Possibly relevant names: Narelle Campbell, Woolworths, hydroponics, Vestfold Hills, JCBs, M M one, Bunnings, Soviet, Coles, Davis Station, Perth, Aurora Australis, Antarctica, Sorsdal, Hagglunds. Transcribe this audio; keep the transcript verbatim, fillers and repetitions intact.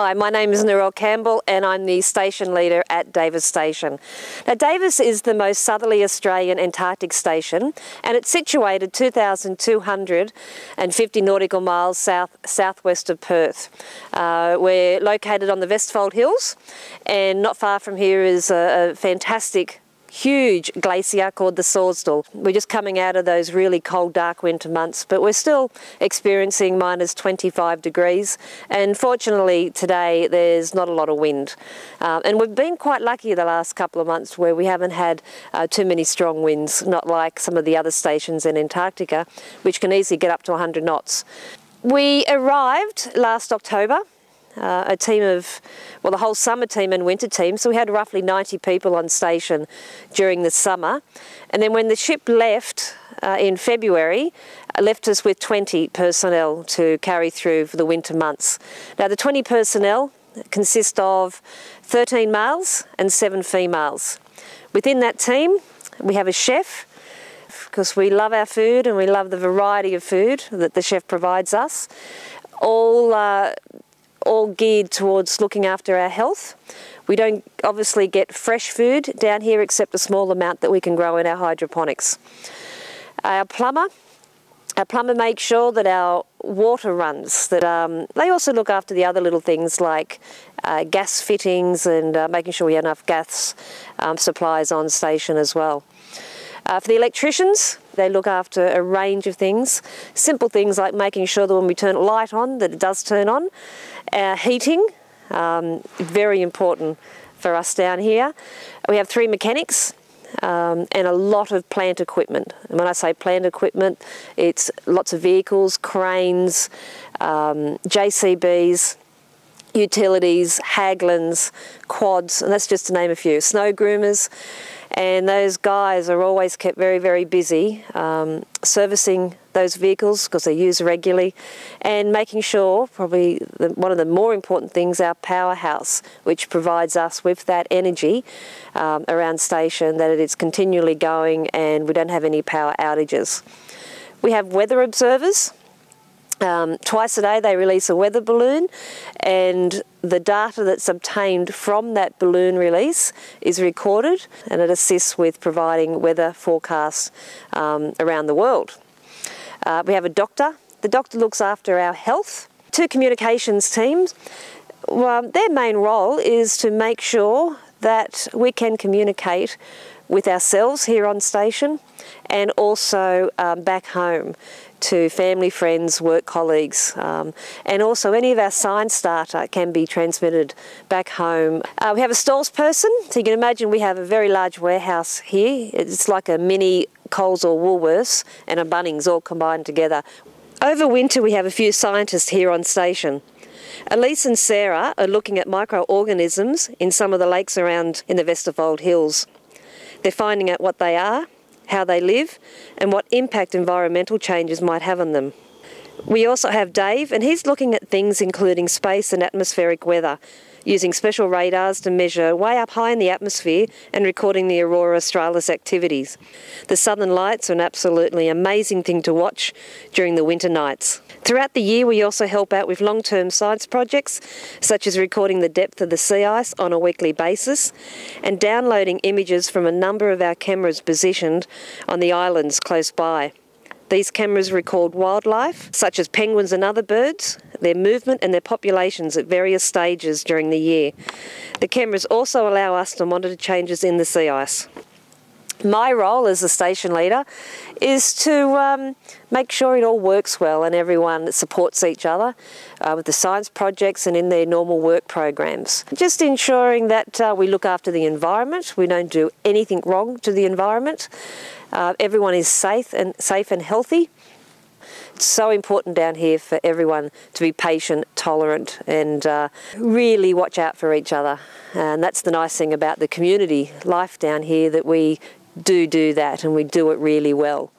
Hi, my name is Narelle Campbell and I'm the station leader at Davis Station. Now, Davis is the most southerly Australian Antarctic station and it's situated two thousand two hundred fifty nautical miles south southwest of Perth. Uh, we're located on the Vestfold Hills, and not far from here is a, a fantastic huge glacier called the Sorsdal. We're just coming out of those really cold, dark winter months, but we're still experiencing minus twenty-five degrees, and fortunately today there's not a lot of wind. Um, and we've been quite lucky the last couple of months where we haven't had uh, too many strong winds, not like some of the other stations in Antarctica, which can easily get up to one hundred knots. We arrived last October. Uh, a team of, well, the whole summer team and winter team, so we had roughly ninety people on station during the summer. And then when the ship left uh, in February, uh, left us with twenty personnel to carry through for the winter months. Now, the twenty personnel consist of thirteen males and seven females. Within that team, we have a chef, because we love our food and we love the variety of food that the chef provides us. All uh, all geared towards looking after our health. We don't obviously get fresh food down here except a small amount that we can grow in our hydroponics. Our plumber, our plumber makes sure that our water runs, that um, they also look after the other little things like uh, gas fittings and uh, making sure we have enough gas um, supplies on station as well. Uh, for the electricians, they look after a range of things, simple things like making sure that when we turn a light on that it does turn on. Our heating, um, very important for us down here. We have three mechanics um, and a lot of plant equipment. And when I say plant equipment, it's lots of vehicles, cranes, um, J C Bs, utilities, Hagglunds, quads, and that's just to name a few, snow groomers. And those guys are always kept very, very busy um, servicing those vehicles because they're used regularly, and making sure, probably the, one of the more important things, our powerhouse, which provides us with that energy um, around station, that it's continually going and we don't have any power outages. We have weather observers. Um, twice a day they release a weather balloon, and the data that's obtained from that balloon release is recorded, and it assists with providing weather forecasts um, around the world. Uh, we have a doctor. The doctor looks after our health. Two communications teams. Well, their main role is to make sure that we can communicate with ourselves here on station and also um, back home to family, friends, work colleagues, um, and also any of our science data can be transmitted back home. Uh, we have a stores person, so you can imagine we have a very large warehouse here. It's like a mini Coles or Woolworths and a Bunnings all combined together. Over winter we have a few scientists here on station. Elise and Sarah are looking at microorganisms in some of the lakes around in the Vestfold Hills. They're finding out what they are, how they live, and what impact environmental changes might have on them. We also have Dave, and he's looking at things including space and atmospheric weather, using special radars to measure way up high in the atmosphere and recording the Aurora Australis activities. The southern lights are an absolutely amazing thing to watch during the winter nights. Throughout the year we also help out with long-term science projects such as recording the depth of the sea ice on a weekly basis and downloading images from a number of our cameras positioned on the islands close by. These cameras record wildlife such as penguins and other birds, their movement and their populations at various stages during the year. The cameras also allow us to monitor changes in the sea ice. My role as a station leader is to um, make sure it all works well and everyone supports each other uh, with the science projects and in their normal work programs. Just ensuring that uh, we look after the environment, we don't do anything wrong to the environment, uh, everyone is safe and, safe and healthy. It's so important down here for everyone to be patient, tolerant, and uh, really watch out for each other. And that's the nice thing about the community life down here, that we do do that and we do it really well.